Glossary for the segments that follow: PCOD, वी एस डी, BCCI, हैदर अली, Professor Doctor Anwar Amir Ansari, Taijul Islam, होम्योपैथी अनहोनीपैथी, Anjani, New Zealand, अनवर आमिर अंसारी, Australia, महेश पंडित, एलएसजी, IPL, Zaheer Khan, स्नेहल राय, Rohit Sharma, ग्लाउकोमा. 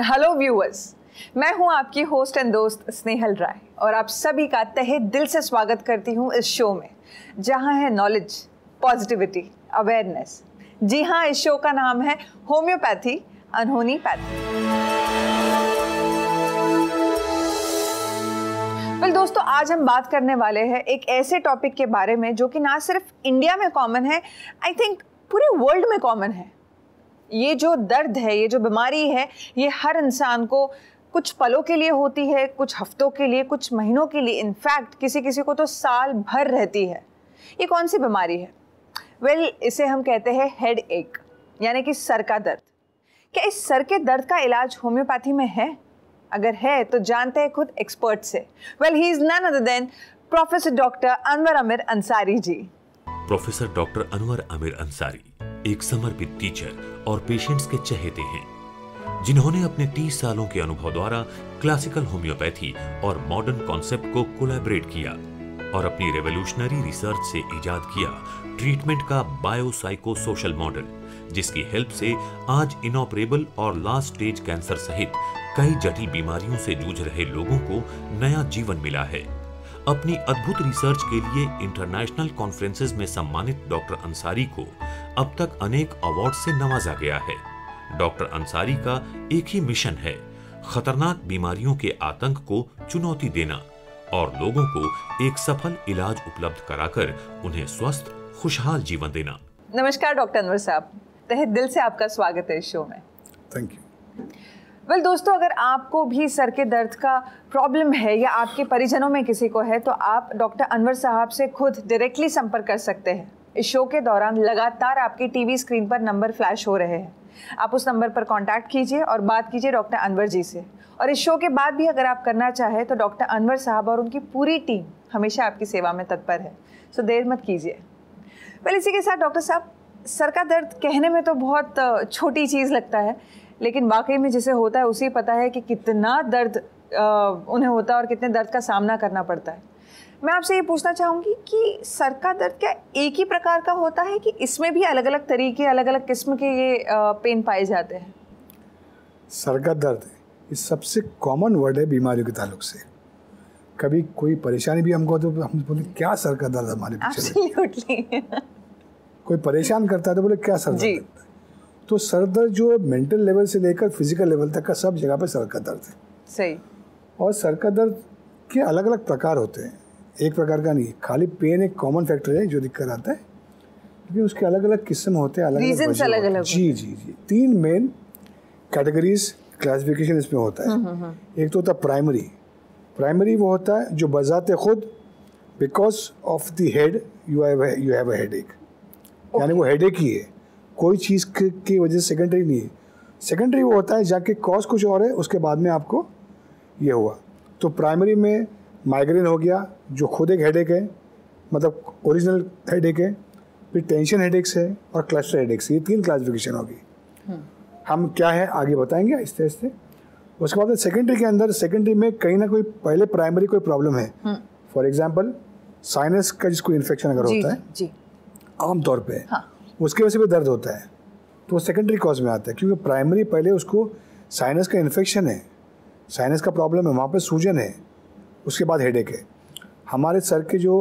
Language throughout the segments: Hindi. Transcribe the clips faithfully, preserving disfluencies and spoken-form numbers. हेलो व्यूअर्स, मैं हूं आपकी होस्ट एंड दोस्त स्नेहल राय और आप सभी का तहे दिल से स्वागत करती हूं इस शो में जहां है नॉलेज, पॉजिटिविटी, अवेयरनेस। जी हां, इस शो का नाम है होम्योपैथी अनहोनीपैथी। वेल दोस्तों, आज हम बात करने वाले हैं एक ऐसे टॉपिक के बारे में जो कि ना सिर्फ इंडिया में कॉमन है, आई थिंक पूरे वर्ल्ड में कॉमन है। ये जो दर्द है, ये जो बीमारी है, ये हर इंसान को कुछ पलों के लिए होती है, कुछ हफ्तों के लिए, कुछ महीनों के लिए, इनफैक्ट किसी किसी को तो साल भर रहती है। ये कौन सी बीमारी है? वेल well, इसे हम कहते हैं हेड एक, यानी कि सर का दर्द। क्या इस सर के दर्द का इलाज होम्योपैथी में है? अगर है तो जानते हैं खुद एक्सपर्ट से। Well he is none other than professor doctor अनवर आमिर अंसारी ji. Professor doctor अनवर आमिर अंसारी एक समर्पित टीचर और पेशेंट्स के चहेते हैं, जिन्होंने अपने तीस सालों के अनुभव द्वारा क्लासिकल होम्योपैथी और मॉडर्न कॉन्सेप्ट को कोलैबोरेट किया और अपनी रेवोल्यूशनरी रिसर्च से इजाद किया ट्रीटमेंट का बायोसाइकोसोशल मॉडल, जिसकी हेल्प से आज इनऑपरेबल और लास्ट स्टेज कैंसर सहित कई जटिल बीमारियों से जूझ रहे लोगों को नया जीवन मिला है। अपनी अद्भुत रिसर्च के लिए इंटरनेशनल कॉन्फ्रेंसेस में सम्मानित डॉक्टर अंसारी को अब तक अनेक अवार्ड से नवाजा गया है। डॉक्टर अंसारी का एक ही मिशन है, खतरनाक बीमारियों के आतंक को चुनौती देना और लोगों को एक सफल इलाज उपलब्ध कराकर उन्हें स्वस्थ, खुशहाल जीवन देना। नमस्कार डॉक्टर अनवर साहब, तहे दिल से आपका स्वागत है इस शो में। Thank you. वेल well, दोस्तों, अगर आपको भी सर के दर्द का प्रॉब्लम है या आपके परिजनों में किसी को है तो आप डॉक्टर अनवर साहब से खुद डायरेक्टली संपर्क कर सकते हैं। इस शो के दौरान लगातार आपकी टीवी स्क्रीन पर नंबर फ्लैश हो रहे हैं, आप उस नंबर पर कांटेक्ट कीजिए और बात कीजिए डॉक्टर अनवर जी से। और इस शो के बाद भी अगर आप करना चाहें तो डॉक्टर अनवर साहब और उनकी पूरी टीम हमेशा आपकी सेवा में तत्पर है, सो देर मत कीजिए। वेल इसी के साथ डॉक्टर साहब, सर का दर्द कहने में तो बहुत छोटी चीज़ लगता है, लेकिन वाकई में जिसे होता है उसे पता है कि कितना दर्द आ, उन्हें होता है और कितने दर्द का सामना करना पड़ता है। मैं आपसे ये पूछना चाहूँगी कि सर का दर्द क्या एक ही प्रकार का होता है कि इसमें भी अलग अलग तरीके, अलग अलग किस्म के ये आ, पेन पाए जाते हैं? सर का दर्द ये सबसे कॉमन वर्ड है बीमारियों के ताल्लुक से। कभी कोई परेशानी भी हमको तो हम बोले क्या सर का दर्द हमारे पीछे कोई परेशान करता है तो बोले क्या सर दर्द। तो सर दर्द जो मेंटल लेवल से लेकर फिजिकल लेवल तक का सब जगह पर सर का दर्द है। सही। और सर का दर्द के अलग अलग प्रकार होते हैं, एक प्रकार का नहीं। खाली पेन एक कॉमन फैक्टर है जो दिक्कत आता है, क्योंकि उसके अलग अलग किस्म होते हैं, अलग अलग अलग अलग जी जी जी तीन मेन कैटेगरीज क्लासिफिकेशन इसमें होता है। हुँ, हुँ. एक तो होता है प्राइमरी। प्राइमरी वो होता है जो बजाते खुद because of the head you you have a headache, यानी वो हेडेक ही है, कोई चीज़ की वजह से सेकेंडरी नहीं है। सेकेंडरी वो होता है जाके कॉज कुछ और है, उसके बाद में आपको ये हुआ। तो प्राइमरी में माइग्रेन हो गया जो खुद एक हेडेक है, मतलब ओरिजिनल हेडेक है, फिर टेंशन हेडेक्स है और क्लस्टर हेडेक्स, ये तीन क्लासिफिकेशन होगी। हम क्या है आगे बताएंगे आहिस्ते आहिस्ते। उसके बाद सेकेंडरी के अंदर, सेकेंडरी में कहीं ना कोई पहले प्राइमरी कोई प्रॉब्लम है, फॉर एग्जाम्पल साइनस का जिसको इन्फेक्शन अगर होता है आमतौर पर, उसके वजह से भी दर्द होता है, तो वो सेकेंडरी कॉज में आता है, क्योंकि प्राइमरी पहले उसको साइनस का इन्फेक्शन है, साइनस का प्रॉब्लम है, वहाँ पे सूजन है, उसके बाद हेडेक है। हमारे सर के जो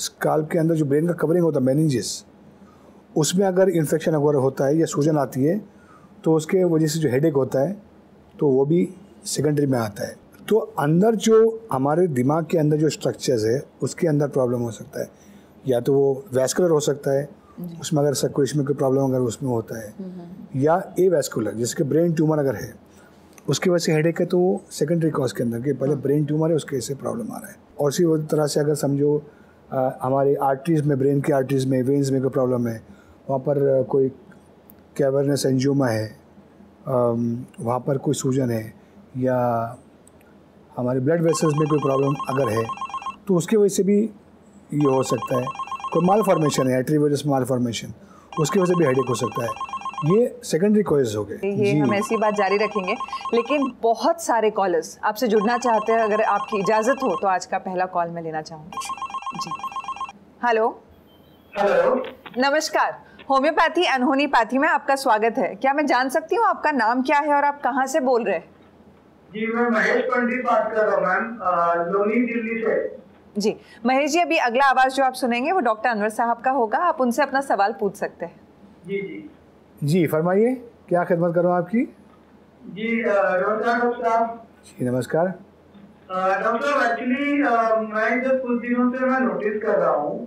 स्काल्प के अंदर जो ब्रेन का कवरिंग होता है मेनिंजिस, उसमें अगर इन्फेक्शन अगर होता है या सूजन आती है तो उसके वजह से जो हेडेक होता है तो वो भी सेकेंडरी में आता है। तो अंदर जो हमारे दिमाग के अंदर जो स्ट्रक्चर्स है उसके अंदर प्रॉब्लम हो सकता है, या तो वो वैस्कुलर हो सकता है, उसमें अगर सर्कुलेशन में कोई प्रॉब्लम अगर उसमें होता है, या ए वैस्कुलर जिसके ब्रेन ट्यूमर अगर है उसकी वजह से हेडेक है, तो वो सेकेंडरी कॉज के अंदर के पहले ब्रेन ट्यूमर है उसके से प्रॉब्लम आ रहा है। और इसी तरह से अगर समझो आ, हमारे आर्टरीज़ में, ब्रेन के आर्टरीज़ में, वेन्स में कोई प्रॉब्लम है, वहाँ पर कोई कैवर्नस एंजियोमा है, वहाँ पर कोई सूजन है, या हमारे ब्लड वेसल्स में कोई प्रॉब्लम अगर है तो उसकी वजह से भी ये हो सकता है। कोई माल फॉर्मेशन है, एट्रीवेजस माल फॉर्मेशन, उसकी वजह से भी हेडेक हो सकता है। ये सेकेंडरी कॉजेस हो गए। ये हम ऐसी बात जारी रखेंगे, लेकिन बहुत सारे कॉलर्स आपसे जुड़ना चाहते हैं, अगर आपकी इजाज़त हो तो आज का पहला कॉल मैं लेना चाहूँगी जी। हेलो हेलो नमस्कार, होम्योपैथी अनहोनीपैथी में आपका स्वागत है। क्या मैं जान सकती हूँ आपका नाम क्या है और आप कहाँ से बोल रहे हैं? जी, मैं महेश पंडित बात कर रहा हूँ मैम, लोनी दिल्ली से। जी महेश जी, अभी अगला आवाज़ जो आप सुनेंगे वो डॉक्टर अनवर साहब का होगा, आप उनसे अपना सवाल पूछ सकते हैं। जी जी जी, फरमाइए, क्या खिदमत करूँ आपकी? जी नमस्कार डॉक्टर साहब। जी नमस्कार डॉक्टर साहब, एक्चुअली मैं जब कुछ दिनों से मैं नोटिस कर रहा हूँ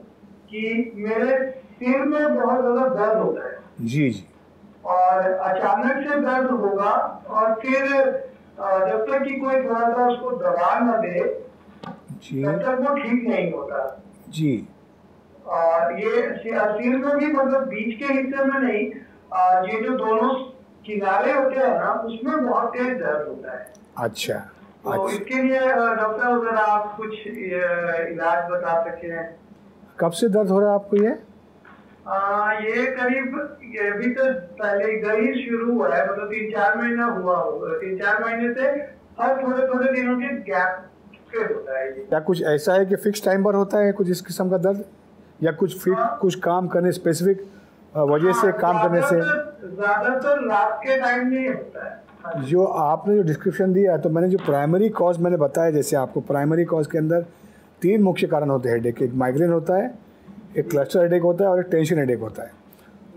कि मेरे सिर में बहुत ज़्यादा दर्द होता है। जी जी। और अचानक से दर्द होगा और फिर जब तक कि कोई थोड़ा सा उसको दवा न दे तब तक वो ठीक नहीं होता। जी। और ये सिर में भी, मतलब बीच के हिस्से में नहीं, ये जो दोनों किनारे होते हैं ना, उसमें बहुत तेज दर्द होता है। अच्छा, तो अच्छा। इसके लिए डॉक्टर अगर आप कुछ इलाज बता सके। कब से दर्द हो रहा है आपको ये? आ, ये करीब ये भी तो पहले गई शुरू हुआ है, मतलब तीन चार महीना हुआ होगा। तीन चार महीने से हर थोड़े थोड़े दिनों के गैप पे होता है। क्या कुछ ऐसा है कि फिक्स टाइम पर होता है कुछ इस किस्म का दर्द, या कुछ फिक्स हाँ। कुछ काम करने स्पेसिफिक वजह हाँ, से काम करने से? ज़्यादातर रात के टाइम में होता है। हाँ। जो आपने जो डिस्क्रिप्शन दिया है, तो मैंने जो प्राइमरी कॉज मैंने बताया, जैसे आपको प्राइमरी कॉज के अंदर तीन मुख्य कारण होते हैं हेडेक के। एक माइग्रेन होता है, एक क्लस्टर हेडेक होता है और एक टेंशन हेडेक होता है।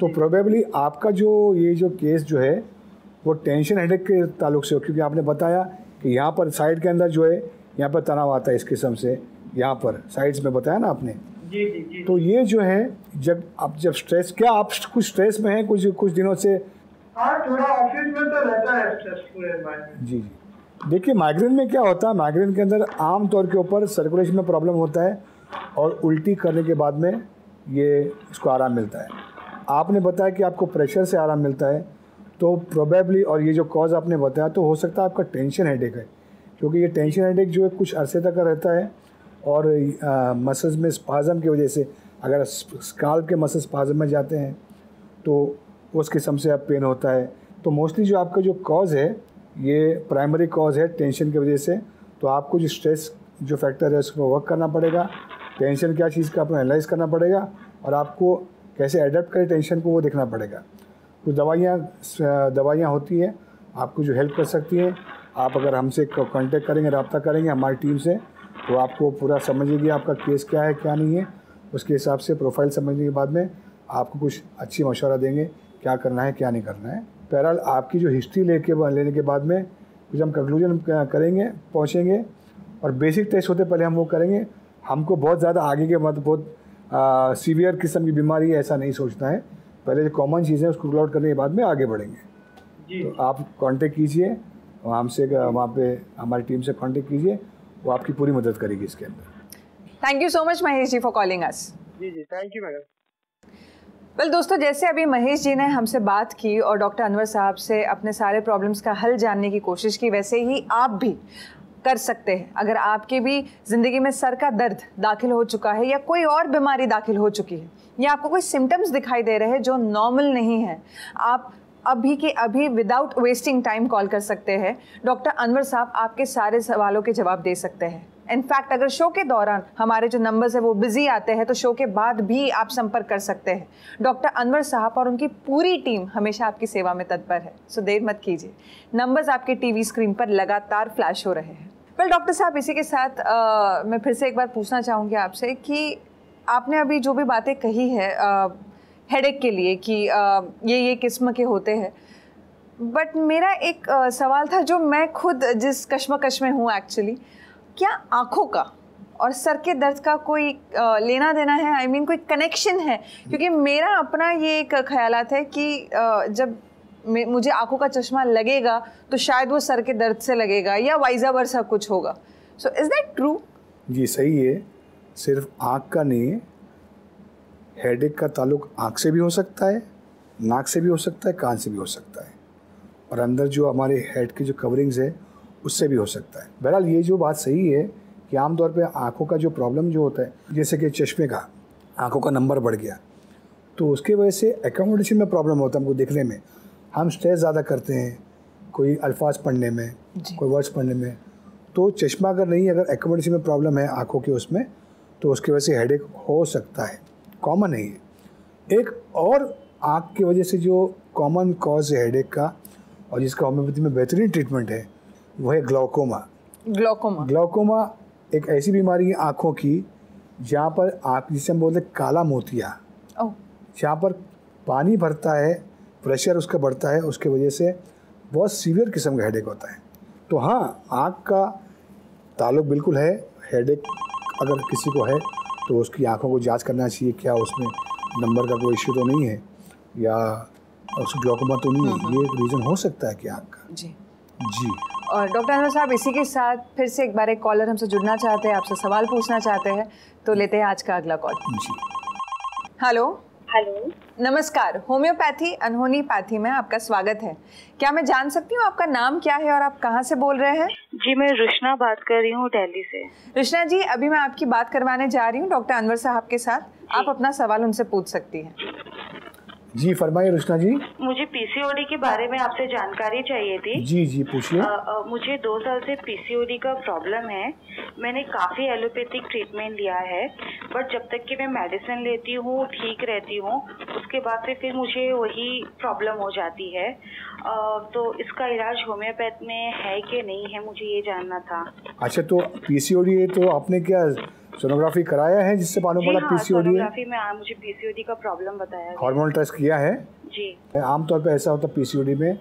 तो प्रोबेबली आपका जो ये जो केस जो है वो टेंशन हेडेक के ताल्लुक से हो, क्योंकि आपने बताया कि यहाँ पर साइड के अंदर जो है यहाँ पर तनाव आता है इस किस्म से, यहाँ पर साइड्स में बताया ना आपने। जी जी जी। तो ये जो है जब आप जब स्ट्रेस, क्या आप कुछ स्ट्रेस में हैं कुछ कुछ दिनों से? हाँ, थोड़ा ऑफिस में तो रहता है स्ट्रेस। जी जी। देखिए माइग्रेन में क्या होता है, माइग्रेन के अंदर आमतौर के ऊपर सर्कुलेशन में प्रॉब्लम होता है और उल्टी करने के बाद में ये इसको आराम मिलता है। आपने बताया कि आपको प्रेशर से आराम मिलता है, तो प्रोबेबली, और ये जो कॉज आपने बताया, तो हो सकता है आपका टेंशन हेडेक है, क्योंकि ये टेंशन हेडेक जो है कुछ अरसे तक रहता है और मसल्स में स्पाज़म की वजह से, अगर स्काल्प के मसल्स स्पाज़म में जाते हैं तो उस किस्म से आप पेन होता है। तो मोस्टली जो आपका जो कॉज है ये प्राइमरी कॉज है टेंशन की वजह से, तो आपको जो स्ट्रेस जो फैक्टर है उसमें वर्क करना पड़ेगा, टेंशन क्या चीज़ का आपको एनालाइज करना पड़ेगा और आपको कैसे अडेप्ट करें टेंशन को वो देखना पड़ेगा। कुछ दवाइयाँ दवाइयाँ होती हैं आपको जो हेल्प कर सकती हैं। आप अगर हमसे कांटेक्ट करेंगे, रब्ता करेंगे हमारी टीम से, तो आपको पूरा समझेगी आपका केस क्या है क्या नहीं है, उसके हिसाब से प्रोफाइल समझने के बाद में आपको कुछ अच्छी मशवरा देंगे क्या करना है क्या नहीं करना है। बहरहाल आपकी जो हिस्ट्री लेके लेने के बाद में कुछ हम कंक्लूजन करेंगे पहुँचेंगे, और बेसिक टेस्ट होते पहले हम वो करेंगे। हमको बहुत ज़्यादा आगे के मतलब बहुत सीवियर किस्म की बीमारी है ऐसा नहीं सोचना है, पहले जो कॉमन चीज़ें उसको रूल आउट करने के बाद में आगे बढ़ेंगे। तो आप कांटेक्ट कीजिए हमसे, वहाँ पे हमारी टीम से कांटेक्ट कीजिए, वो आपकी पूरी मदद करेगी इसके अंदर। Thank you so much Mahesh ji for calling us. जी जी, थैंक यू मैडम। वेल दोस्तों, जैसे अभी महेश जी ने हमसे बात की और डॉक्टर अनवर साहब से अपने सारे प्रॉब्लम्स का हल जानने की कोशिश की, वैसे ही आप भी कर सकते हैं। अगर आपके भी ज़िंदगी में सर का दर्द दाखिल हो चुका है या कोई और बीमारी दाखिल हो चुकी है, या आपको कोई सिम्टम्स दिखाई दे रहे हैं जो नॉर्मल नहीं है, आप अभी के अभी विदाउट वेस्टिंग टाइम कॉल कर सकते हैं। डॉक्टर अनवर साहब आपके सारे सवालों के जवाब दे सकते हैं। इनफैक्ट अगर शो के दौरान हमारे जो नंबर्स हैं वो बिजी आते हैं, तो शो के बाद भी आप संपर्क कर सकते हैं। डॉक्टर अनवर साहब और उनकी पूरी टीम हमेशा आपकी सेवा में तत्पर है, सो देर मत कीजिए। नंबर्स आपके टीवी स्क्रीन पर लगातार फ्लैश हो रहे हैं। वेल डॉक्टर साहब, इसी के साथ आ, मैं फिर से एक बार पूछना चाहूँगी आपसे कि आपने अभी जो भी बातें कही है आ, हेडेक के लिए कि आ, ये ये किस्म के होते हैं, बट मेरा एक आ, सवाल था जो मैं खुद जिस कश्मकश में हूँ एक्चुअली, क्या आँखों का और सर के दर्द का कोई आ, लेना देना है, आई I मीन mean, कोई कनेक्शन है? क्योंकि मेरा अपना ये एक ख्यालात है कि आ, जब मुझे आँखों का चश्मा लगेगा तो शायद वो सर के दर्द से लगेगा या वाइजा वर्सा कुछ होगा, सो इज़ दैट ट्रू? जी सही है, सिर्फ आँख का नहीं, हेडेक का ताल्लुक आँख से भी हो सकता है, नाक से भी हो सकता है, कान से भी हो सकता है, और अंदर जो हमारे हेड की जो कवरिंग्स है उससे भी हो सकता है। बहरहाल ये जो बात सही है कि आमतौर पे आँखों का जो प्रॉब्लम जो होता है, जैसे कि चश्मे का आँखों का नंबर बढ़ गया, तो उसके वजह से एकोमोडेशन में प्रॉब्लम होता है हमको दिखने में। हम स्ट्रेस ज़्यादा करते हैं कोई अल्फाज पढ़ने में, कोई वर्ड्स पढ़ने में, तो चश्मा अगर नहीं, अगर एकोमोडेशन में प्रॉब्लम है आँखों के उसमें, तो उसकी वजह से हेडेक हो सकता है, कॉमन नहीं है। एक और आग की वजह से जो कॉमन कॉज है हेडेक का और जिसका होम्योपैथी में बेहतरीन ट्रीटमेंट है वह है ग्लाउकोमा। ग्लाउकोमा ग्लाउकोमा एक ऐसी बीमारी है आँखों की जहाँ पर आँख जिसे हम बोलते हैं काला मोतिया, जहाँ पर पानी भरता है, प्रेशर उसका बढ़ता है, उसके वजह से बहुत सीवियर किस्म का हेडेक होता है। तो हाँ, आँख का ताल्लुक बिल्कुल है हेडेक। अगर किसी को है तो उसकी आँखों को जांच करना चाहिए, क्या उसमें नंबर का कोई इश्यू तो नहीं है या उसको ग्लाउकोमा तो नहीं है। ये रीज़न हो सकता है कि आँख का। जी जी। और डॉक्टर अनवर साहब, इसी के साथ फिर से एक बार एक कॉलर हमसे जुड़ना चाहते हैं, आपसे सवाल पूछना चाहते हैं, तो लेते हैं आज का अगला कॉल। जी हेलो। हेलो नमस्कार, होम्योपैथी अनहोनी पैथी में आपका स्वागत है। क्या मैं जान सकती हूँ आपका नाम क्या है और आप कहाँ से बोल रहे हैं? जी मैं रुष्णा बात कर रही हूँ दिल्ली से। रुष्णा जी, अभी मैं आपकी बात करवाने जा रही हूँ डॉक्टर अनवर साहब के साथ, आप अपना सवाल उनसे पूछ सकती हैं। जी फरमाइए रुष्णा जी। मुझे पीसीओडी के बारे में आपसे जानकारी चाहिए थी। जी जी पूछिए। मुझे दो साल से पीसीओडी का प्रॉब्लम है। मैंने काफ़ी एलोपैथिक ट्रीटमेंट लिया है, बट जब तक कि मैं मेडिसिन लेती हूँ ठीक रहती हूँ, उसके बाद से फिर मुझे वही प्रॉब्लम हो जाती है। आ, तो इसका इलाज होम्योपैथ में है कि नहीं है, मुझे ये जानना था। अच्छा, तो पीसीओडी है तो आपने क्या सोनोग्राफी कराया है जिससे मालूम पड़ा पीसीओडी? सोनोग्राफी में मुझे पीसीओडी का प्रॉब्लम बताया, हार्मोनल टेस्ट किया है। जी आमतौर पे ऐसा होता है पीसीओडी में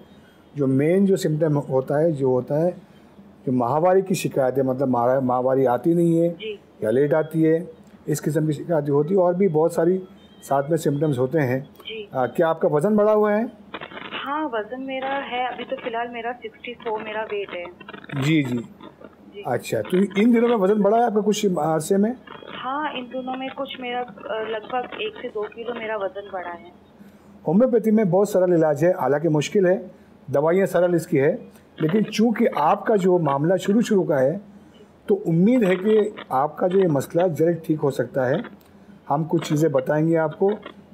जो मेन जो सिम्टम होता है जो होता है जो माहवारी की शिकायत है, मतलब माहवारी आती नहीं है या लेट आती है, इस किस्म की शिकायत जो होती है। और भी बहुत सारी साथ में सिम्टम्स होते हैं। आ, क्या आपका वजन बढ़ा हुआ है? हाँ वजन मेरा है, अभी तो फिलहाल मेरा चौंसठ मेरा वेट है। जी जी अच्छा, तो इन दिनों में वजन बढ़ा है आपका कुछ अरसे में? हाँ इन दिनों में कुछ मेरा लगभग एक से दो किलो मेरा वजन बढ़ा है। होम्योपैथी में बहुत सरल इलाज है, हालांकि मुश्किल है, दवाइयाँ सरल इसकी है, लेकिन चूंकि आपका जो मामला शुरू शुरू का है तो उम्मीद है कि आपका जो ये मसला जल्द ठीक हो सकता है। हम कुछ चीज़ें बताएँगे आपको,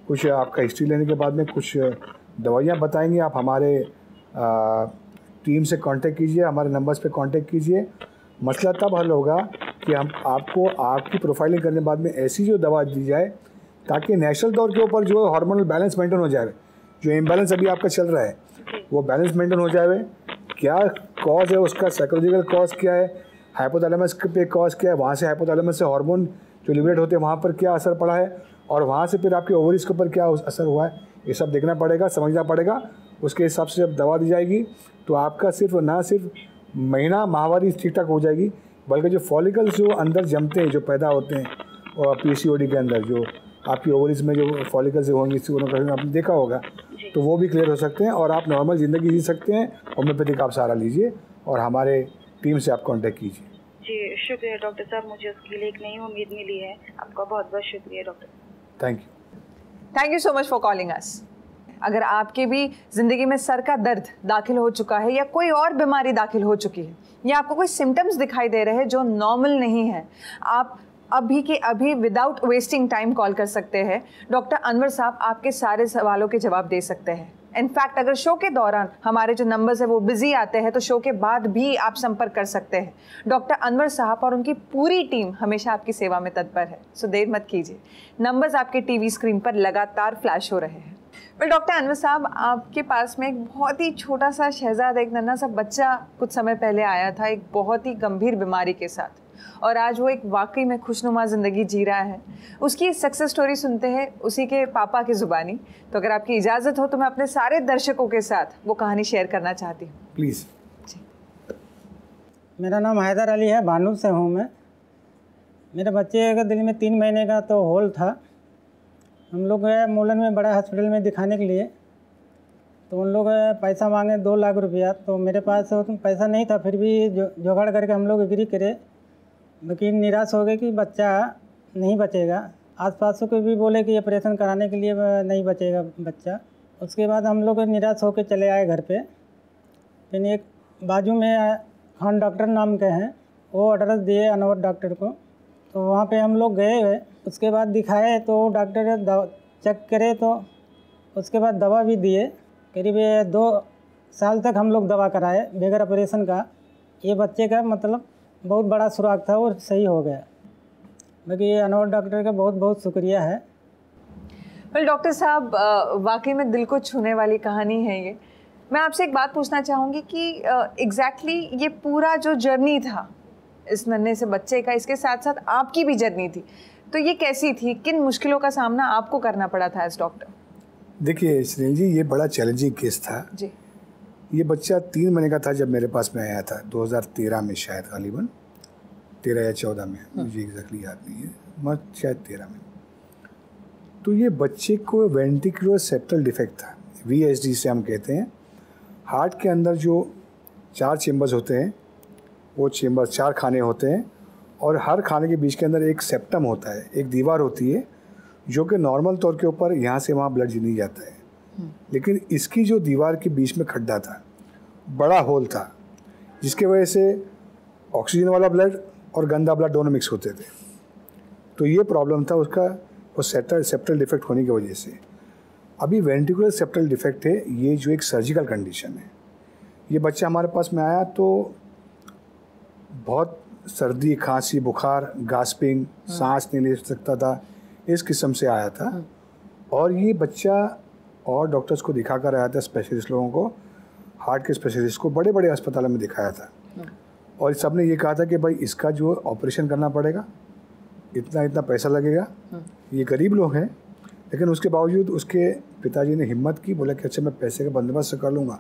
कुछ आपका हिस्ट्री लेने के बाद में कुछ दवाइयाँ बताएँगे। आप हमारे टीम से कॉन्टेक्ट कीजिए, हमारे नंबर्स पर कॉन्टेक्ट कीजिए। मसला तब हल होगा कि हम आपको आपकी प्रोफाइलिंग करने बाद में ऐसी जो दवा दी जाए ताकि नेचुरल तौर के ऊपर जो हार्मोनल बैलेंस मेंटेन हो जाए, जो इम्बैलेंस अभी आपका चल रहा है वो बैलेंस मेंटेन हो जाए। क्या कॉज है उसका, साइकोलॉजिकल कॉज क्या है, हाइपोथैलेमस पे कॉज क्या है, वहाँ से हाइपोथैलेमस से हार्मोन जो लिबरेट होते हैं वहाँ पर क्या असर पड़ा है, और वहाँ से फिर आपके ओवरीज के ऊपर क्या असर हुआ है, ये सब देखना पड़ेगा, समझना पड़ेगा। उसके हिसाब से जब दवा दी जाएगी तो आपका सिर्फ ना सिर्फ महीना माहवारी ठीक ठाक हो जाएगी, बल्कि जो फॉलिकल्स जो अंदर जमते हैं जो पैदा होते हैं और पीसीओडी के अंदर जो आपकी ओवरीज में जो फॉलिकल्स होंगे इसमें आपने देखा होगा, तो वो भी क्लियर हो सकते हैं और आप नॉर्मल ज़िंदगी जी सकते हैं। होम्योपैथी का आप सहारा लीजिए और हमारे टीम से आप कॉन्टेक्ट कीजिए। जी शुक्रिया डॉक्टर साहब, मुझे उसके लिए एक नई उम्मीद मिली है। आपका बहुत बहुत शुक्रिया doctor. Thank you. Thank you so much for calling us. अगर आपके भी ज़िंदगी में सर का दर्द दाखिल हो चुका है या कोई और बीमारी दाखिल हो चुकी है या आपको कोई सिम्टम्स दिखाई दे रहे हैं जो नॉर्मल नहीं है, आप अभी के अभी विदाउट वेस्टिंग टाइम कॉल कर सकते हैं। डॉक्टर अनवर साहब आपके सारे सवालों के जवाब दे सकते हैं। इनफैक्ट अगर शो के दौरान हमारे जो नंबर्स हैं वो बिजी आते हैं तो शो के बाद भी आप संपर्क कर सकते हैं। डॉक्टर अनवर साहब और उनकी पूरी टीम हमेशा आपकी सेवा में तत्पर है, सो देर मत कीजिए। नंबर्स आपके टीवी स्क्रीन पर लगातार फ्लैश हो रहे हैं। बट डॉक्टर अनवर साहब, आपके पास में एक बहुत ही छोटा सा शहजादा, एक नन्हा सा बच्चा कुछ समय पहले आया था एक बहुत ही गंभीर बीमारी के साथ, और आज वो एक वाकई में खुशनुमा ज़िंदगी जी रहा है। उसकी सक्सेस स्टोरी सुनते हैं उसी के पापा की ज़ुबानी। तो अगर आपकी इजाज़त हो तो मैं अपने सारे दर्शकों के साथ वो कहानी शेयर करना चाहती हूँ, प्लीज़। जी मेरा नाम हैदर अली है, बानू से हूँ मैं। मेरे बच्चे का दिल में तीन महीने का तो होल था। हम लोग गए मोलन में बड़ा हॉस्पिटल में दिखाने के लिए, तो उन लोग पैसा मांगे दो लाख रुपया। तो मेरे पास पैसा नहीं था, फिर भी जो जुगाड़ करके हम लोग एग्री करे, लेकिन निराश हो गए कि बच्चा नहीं बचेगा। आसपास को भी बोले कि ऑपरेशन कराने के लिए नहीं बचेगा बच्चा। उसके बाद हम लोग निराश होकर चले आए घर पे। फिर एक बाजू में खान डॉक्टर नाम के हैं, वो एड्रेस दिए अनवर डॉक्टर को, तो वहाँ पे हम लोग गए हुए। उसके बाद दिखाए तो डॉक्टर चेक करे, तो उसके बाद दवा भी दिए। करीब दो साल तक हम लोग दवा कराए बगैर ऑपरेशन का। ये बच्चे का मतलब बहुत बड़ा सुराग था और सही हो गया। बाकी अनवर डॉक्टर का बहुत बहुत शुक्रिया है। well, डॉक्टर साहब वाकई में दिल को छूने वाली कहानी है ये। मैं आपसे एक बात पूछना चाहूँगी कि एग्जैक्टली exactly ये पूरा जो जर्नी था इस नन्हे से बच्चे का, इसके साथ साथ आपकी भी जर्नी थी, तो ये कैसी थी, किन मुश्किलों का सामना आपको करना पड़ा था एज डॉक्टर? देखिए स्नेहल जी, ये बड़ा चैलेंजिंग केस था जी। ये बच्चा तीन महीने का था जब मेरे पास में आया था, दो हज़ार तेरह में शायद, गालिबन तेरह या चौदह में, मुझे एग्जैक्टली याद नहीं है, मगर शायद तेरह में। तो ये बच्चे को वेंट्रिकुलर सेप्टल डिफेक्ट था, वी एस डी से हम कहते हैं। हार्ट के अंदर जो चार चेम्बर्स होते हैं, वो चेम्बर्स चार खाने होते हैं और हर खाने के बीच के अंदर एक सेप्टम होता है, एक दीवार होती है, जो कि नॉर्मल तौर के ऊपर यहाँ से वहाँ ब्लड नहीं जाता है, लेकिन इसकी जो दीवार के बीच में खड्डा था, बड़ा होल था, जिसके वजह से ऑक्सीजन वाला ब्लड और गंदा ब्लड दोनों मिक्स होते थे। तो ये प्रॉब्लम था उसका, वो सेप्टल सेप्टल डिफेक्ट होने की वजह से। अभी वेंट्रिकुलर सेप्टल डिफेक्ट है, ये जो एक सर्जिकल कंडीशन है। ये बच्चा हमारे पास में आया तो बहुत सर्दी, खांसी, बुखार, गास्पिंग, सांस नहीं ले सकता था, इस किस्म से आया था। और ये बच्चा और डॉक्टर्स को दिखा कर आया था, स्पेशलिस्ट लोगों को, हार्ट के स्पेशलिस्ट को, बड़े बड़े अस्पतालों में दिखाया था, और सब ने ये कहा था कि भाई इसका जो ऑपरेशन करना पड़ेगा, इतना इतना पैसा लगेगा, ये गरीब लोग हैं। लेकिन उसके बावजूद उसके पिताजी ने हिम्मत की, बोला कि अच्छा मैं पैसे का बंदोबस्त कर लूँगा,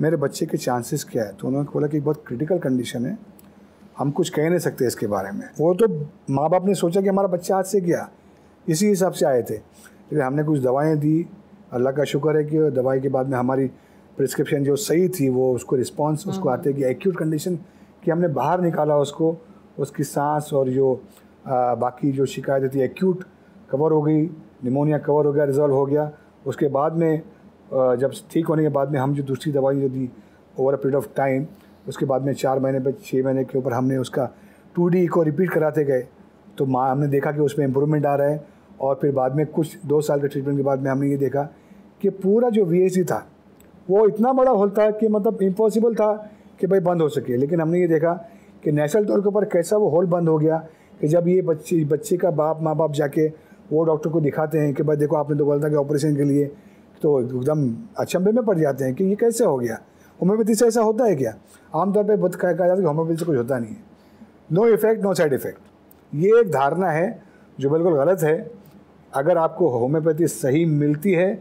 मेरे बच्चे के चांसेस क्या है। तो उन्होंने बोला कि बहुत क्रिटिकल कंडीशन है, हम कुछ कह नहीं सकते इसके बारे में। वो तो माँ बाप ने सोचा कि हमारा बच्चा हाथ से गया, इसी हिसाब से आए थे, लेकिन हमने कुछ दवाएँ दी। अल्लाह का शुक्र है कि दवाई के बाद में हमारी प्रिस्क्रिप्शन जो सही थी, वो उसको रिस्पॉन्स उसको आते कि एक्यूट कंडीशन कि हमने बाहर निकाला उसको, उसकी सांस और जो आ, बाकी जो शिकायतें थी एक्यूट कवर हो गई, निमोनिया कवर हो गया, रिजॉल्व हो गया। उसके बाद में आ, जब ठीक होने के बाद में हम जो दूसरी दवाई जो दी over a period of time, उसके बाद में चार महीने पे छः महीने के ऊपर हमने उसका टू डी को रिपीट कराते गए, तो माँ हमने देखा कि उसमें इम्प्रूवमेंट आ रहा है। और फिर बाद में कुछ दो साल के ट्रीटमेंट के बाद में हमने ये देखा कि पूरा जो वी एस डी था वो इतना बड़ा होता कि मतलब इम्पॉसिबल था कि भाई बंद हो सके। लेकिन हमने ये देखा कि नेशनल तौर के ऊपर कैसा वो होल बंद हो गया कि जब ये बच्चे बच्चे का बाप माँ बाप जाके वो डॉक्टर को दिखाते हैं कि भाई देखो आपने तो बोला था कि ऑपरेशन के लिए, तो एकदम अचंभे में पड़ जाते हैं कि ये कैसे हो गया। होम्योपैथी से ऐसा होता है क्या? आमतौर पर बहुत कहा जाता है कि होम्योपैथी से कुछ होता नहीं है, no effect no side effect, ये एक धारणा है जो बिल्कुल गलत है। अगर आपको होम्योपैथी सही मिलती है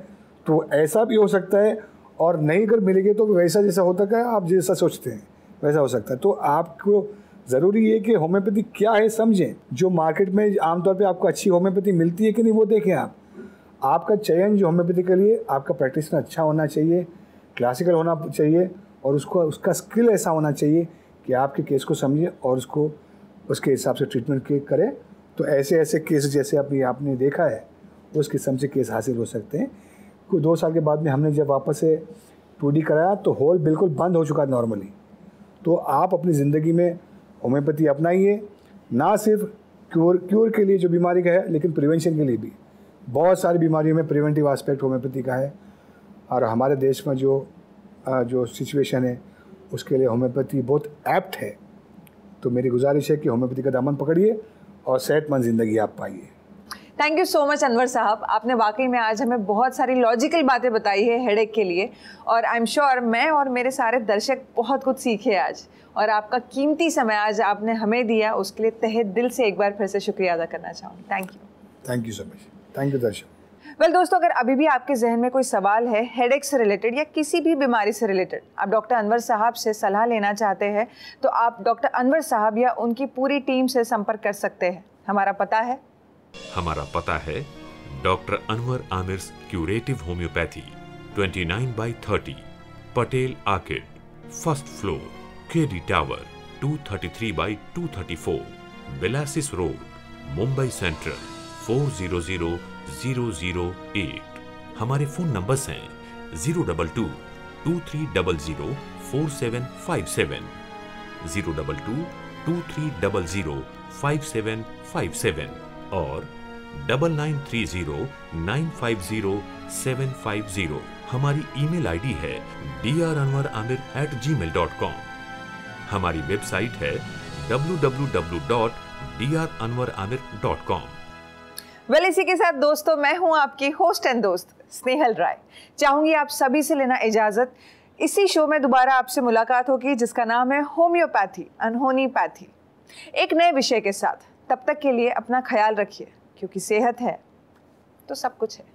तो ऐसा भी हो सकता है, और नहीं अगर मिलेगी तो वैसा जैसा होता है आप जैसा सोचते हैं वैसा हो सकता है। तो आपको ज़रूरी है कि होम्योपैथी क्या है समझें, जो मार्केट में आमतौर पे आपको अच्छी होम्योपैथी मिलती है कि नहीं वो देखें आप। आपका चयन जो होम्योपैथी के लिए, आपका प्रैक्टिशनर अच्छा होना चाहिए, क्लासिकल होना चाहिए, और उसको उसका स्किल ऐसा होना चाहिए कि आपके केस को समझे और उसको उसके हिसाब से ट्रीटमेंट करें। तो ऐसे ऐसे केस जैसे अपनी आपने देखा है उस किस्म से केस हासिल हो सकते हैं। को दो साल के बाद में हमने जब वापस से टू डी कराया तो होल बिल्कुल बंद हो चुका नॉर्मली। तो आप अपनी ज़िंदगी में होम्योपैथी अपनाइए, ना सिर्फ क्योर क्योर के लिए जो बीमारी का है, लेकिन प्रिवेंशन के लिए भी। बहुत सारी बीमारियों में प्रिवेंटिव एस्पेक्ट होम्योपैथी का है, और हमारे देश में जो जो सिचुएशन है उसके लिए होम्योपैथी बहुत एप्ट है। तो मेरी गुजारिश है कि होम्योपैथी का दामन पकड़िए और सेहतमंद ज़िंदगी आप पाइए। Thank you so much Anwar साहब, आपने वाकई में आज हमें बहुत सारी लॉजिकल बातें बताई है हेडेक के लिए, और आई एम श्योर मैं और मेरे सारे दर्शक बहुत कुछ सीखे आज। और आपका कीमती समय आज आपने हमें दिया, उसके लिए तहे दिल से एक बार फिर से शुक्रिया अदा करना चाहूँगी। Thank you, thank you so much, thank you दर्शक। वेल well, दोस्तों, अगर अभी भी आपके जहन में कोई सवाल है हेडेक से रिलेटेड या किसी भी बीमारी से रिलेटेड, आप डॉक्टर अनवर साहब से सलाह लेना चाहते हैं, तो आप डॉक्टर अनवर साहब या उनकी पूरी टीम से संपर्क कर सकते हैं। हमारा पता है हमारा पता है doctor Anwar Amir curative homeopathy, उनतीस बाई तीस, Patel arcade, first floor, KD tower, दो सौ तैंतीस बाई दो सौ चौंतीस, विलासिस रोड, मुंबई सेंट्रल चार शून्य शून्य शून्य शून्य आठ। हमारे फोन नंबर्स हैं zero double two two three double zero four seven five seven, zero double two two three double zero five seven five seven, और double nine three zero nine five zero seven five zero. हमारी ईमेल आईडी है D R Anwar Amir at Gmail dot com. हमारी वेबसाइट है W W W dot D R Anwar Amir dot com. Well इसी के साथ दोस्तों मैं हूं आपकी होस्ट एंड दोस्त स्नेहल राय। चाहूंगी आप सभी से लेना इजाज़त। इसी शो में दोबारा आपसे मुलाकात होगी जिसका नाम है होम्योपैथी अनहोनीपैथी, एक नए विषय के साथ। तब तक के लिए अपना ख्याल रखिए क्योंकि सेहत है तो सब कुछ है।